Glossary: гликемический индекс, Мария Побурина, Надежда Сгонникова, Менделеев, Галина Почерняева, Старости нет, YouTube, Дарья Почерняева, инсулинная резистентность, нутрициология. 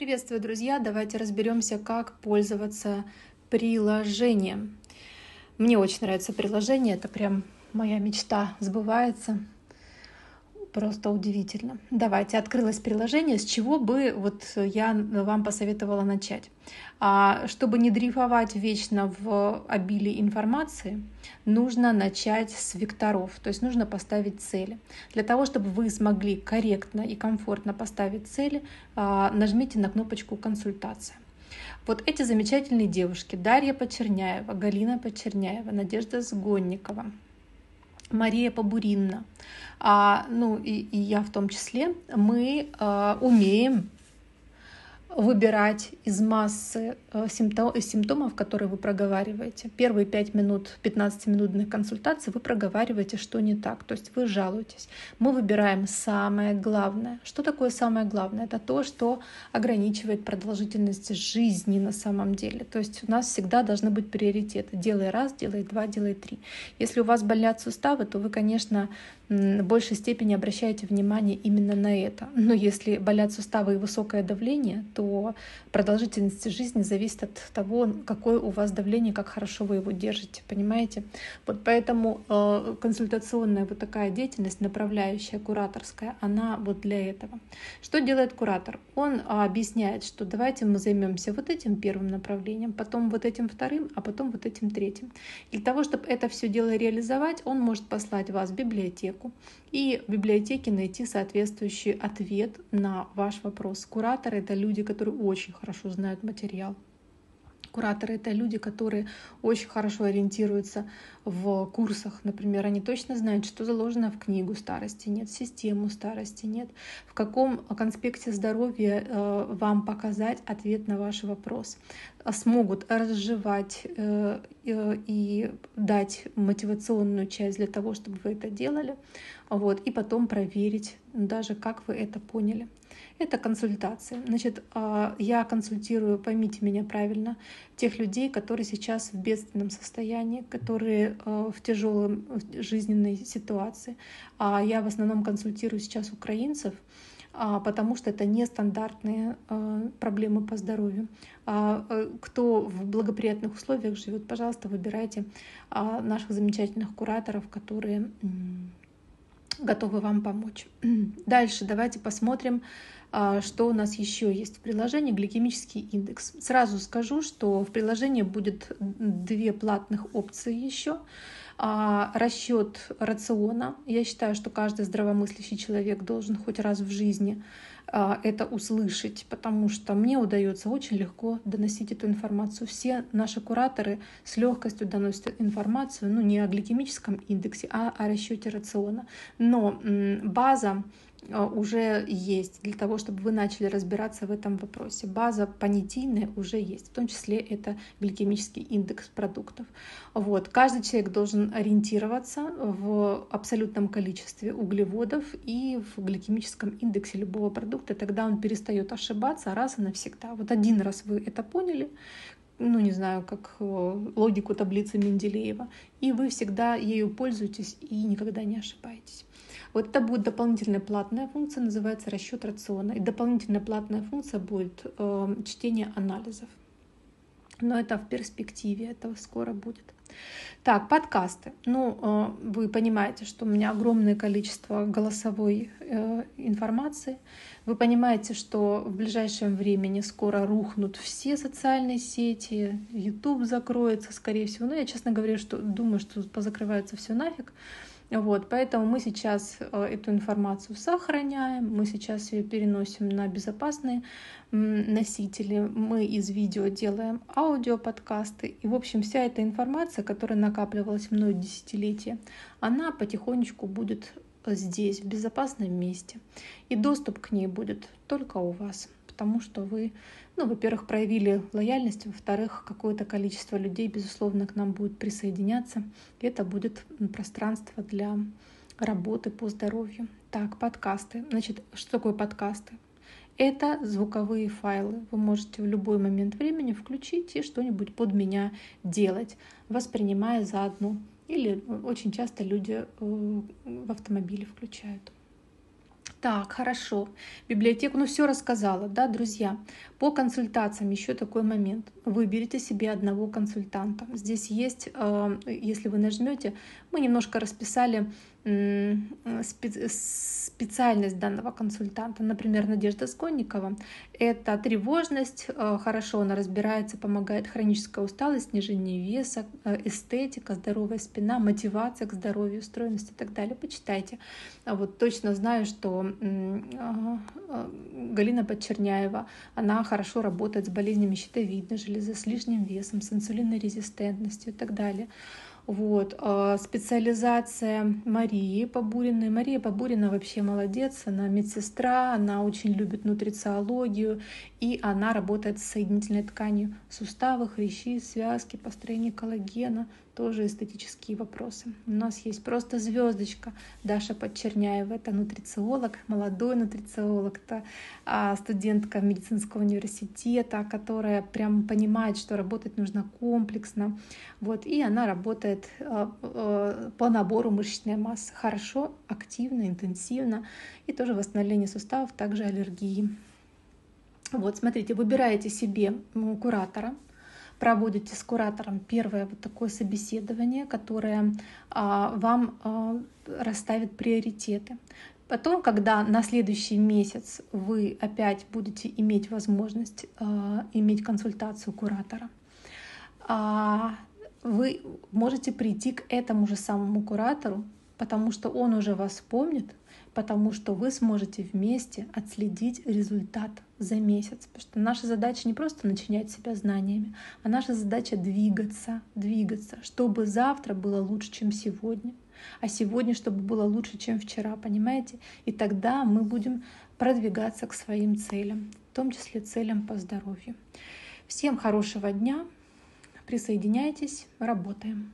Приветствую, друзья! Давайте разберемся, как пользоваться приложением. Мне очень нравится приложение, это прям моя мечта сбывается. Просто удивительно. Давайте, открылось приложение, с чего бы я вам посоветовала начать. Чтобы не дрейфовать вечно в обилии информации, нужно начать с векторов, то есть нужно поставить цели. Для того, чтобы вы смогли корректно и комфортно поставить цели, нажмите на кнопочку «Консультация». Вот эти замечательные девушки: Дарья Почерняева, Галина Почерняева, Надежда Сгонникова, Мария Побурина, и я в том числе, мы умеем выбирать из массы симптомов, которые вы проговариваете. Первые 5 минут 15-минутных консультаций вы проговариваете, что не так, то есть вы жалуетесь. Мы выбираем самое главное. Что такое самое главное? Это то, что ограничивает продолжительность жизни на самом деле. То есть у нас всегда должны быть приоритеты. Делай раз, делай два, делай три. Если у вас болят суставы, то вы, конечно, в большей степени обращаете внимание именно на это. Но если болят суставы и высокое давление, то продолжительность жизни зависит от того, какое у вас давление, как хорошо вы его держите, понимаете? Вот поэтому консультационная вот такая деятельность, направляющая, кураторская, она вот для этого. Что делает куратор? Он объясняет, что давайте мы займемся вот этим первым направлением, потом вот этим вторым, а потом вот этим третьим. Для того, чтобы это все дело реализовать, он может послать вас в библиотеку и в библиотеке найти соответствующий ответ на ваш вопрос. Кураторы — это люди, которые очень хорошо знают материал. Кураторы — это люди, которые очень хорошо ориентируются в курсах. Например, они точно знают, что заложено в книгу «Старости нет», в систему «Старости нет», в каком конспекте здоровья вам показать ответ на ваш вопрос. Смогут разжевать и дать мотивационную часть для того, чтобы вы это делали, и потом проверить даже, как вы это поняли. Это консультация. Значит, я консультирую, поймите меня правильно, тех людей, которые сейчас в бедственном состоянии, которые в тяжелой жизненной ситуации. Я в основном консультирую сейчас украинцев, потому что это нестандартные проблемы по здоровью. Кто в благоприятных условиях живет, пожалуйста, выбирайте наших замечательных кураторов, которые готовы вам помочь. Дальше давайте посмотрим, что у нас еще есть в приложении. Гликемический индекс. Сразу скажу, что в приложении будет 2 платных опции еще. Расчет рациона. Я считаю, что каждый здравомыслящий человек должен хоть раз в жизни это услышать, потому что мне удается очень легко доносить эту информацию. Все наши кураторы с легкостью доносят информацию, не о гликемическом индексе, а о расчете рациона. Но база уже есть для того, чтобы вы начали разбираться в этом вопросе. База понятийная уже есть, в том числе это гликемический индекс продуктов. Каждый человек должен ориентироваться в абсолютном количестве углеводов и в гликемическом индексе любого продукта, тогда он перестает ошибаться раз и навсегда. Один раз вы это поняли, как логику таблицы Менделеева, и вы всегда ею пользуетесь и никогда не ошибаетесь. Это будет дополнительная платная функция, называется расчет рациона. И дополнительная платная функция будет чтение анализов. Но это в перспективе, этого скоро будет. Так, подкасты. Вы понимаете, что у меня огромное количество голосовой информации. Вы понимаете, что в ближайшем времени скоро рухнут все социальные сети, YouTube закроется, скорее всего. Я, честно говоря, думаю, что позакрывается все нафиг. Поэтому мы сейчас эту информацию сохраняем, мы сейчас ее переносим на безопасные носители, мы из видео делаем аудиоподкасты. И, в общем, вся эта информация, которая накапливалась мною десятилетия, она потихонечку будет здесь, в безопасном месте. И доступ к ней будет только у вас, потому что вы, во-первых, проявили лояльность, во-вторых, какое-то количество людей, безусловно, к нам будет присоединяться. Это будет пространство для работы по здоровью. Так, подкасты. Значит, что такое подкасты? Это звуковые файлы. Вы можете в любой момент времени включить и что-нибудь под меня делать, воспринимая заодно. Или очень часто люди в автомобиле включают. Так, хорошо. Библиотеку, ну все рассказала, да, друзья? По консультациям еще такой момент. Выберите себе одного консультанта. Здесь есть, если вы нажмете, мы немножко расписали специальность данного консультанта. Например, Надежда Сгонникова. Это тревожность, хорошо она разбирается, помогает, хроническая усталость, снижение веса, эстетика, здоровая спина, мотивация к здоровью, стройность и так далее. Почитайте. Вот точно знаю, что Галина Почерняева, она хорошо работает с болезнями щитовидной железы, с лишним весом, с инсулинной резистентностью и так далее. Вот. Специализация Марии Побуриной. Мария Побурина вообще молодец, она медсестра, она очень любит нутрициологию, и она работает с соединительной тканью, суставы, хрящи, связки, построение коллагена, тоже эстетические вопросы. У нас есть просто звездочка Даша Почерняева, это нутрициолог, молодой нутрициолог, это студентка медицинского университета, которая прям понимает, что работать нужно комплексно. Вот, и она работает по набору мышечной массы хорошо, активно, интенсивно, и тоже восстановление суставов, также аллергии. Вот, смотрите, выбираете себе куратора, проводите с куратором первое вот такое собеседование, которое вам расставит приоритеты. Потом, когда на следующий месяц вы опять будете иметь возможность иметь консультацию куратора, вы можете прийти к этому же самому куратору, потому что он уже вас помнит, потому что вы сможете вместе отследить результат за месяц. Потому что наша задача не просто начинать себя знаниями, а наша задача двигаться, чтобы завтра было лучше, чем сегодня, а сегодня, чтобы было лучше, чем вчера, понимаете? И тогда мы будем продвигаться к своим целям, в том числе целям по здоровью. Всем хорошего дня, присоединяйтесь, работаем.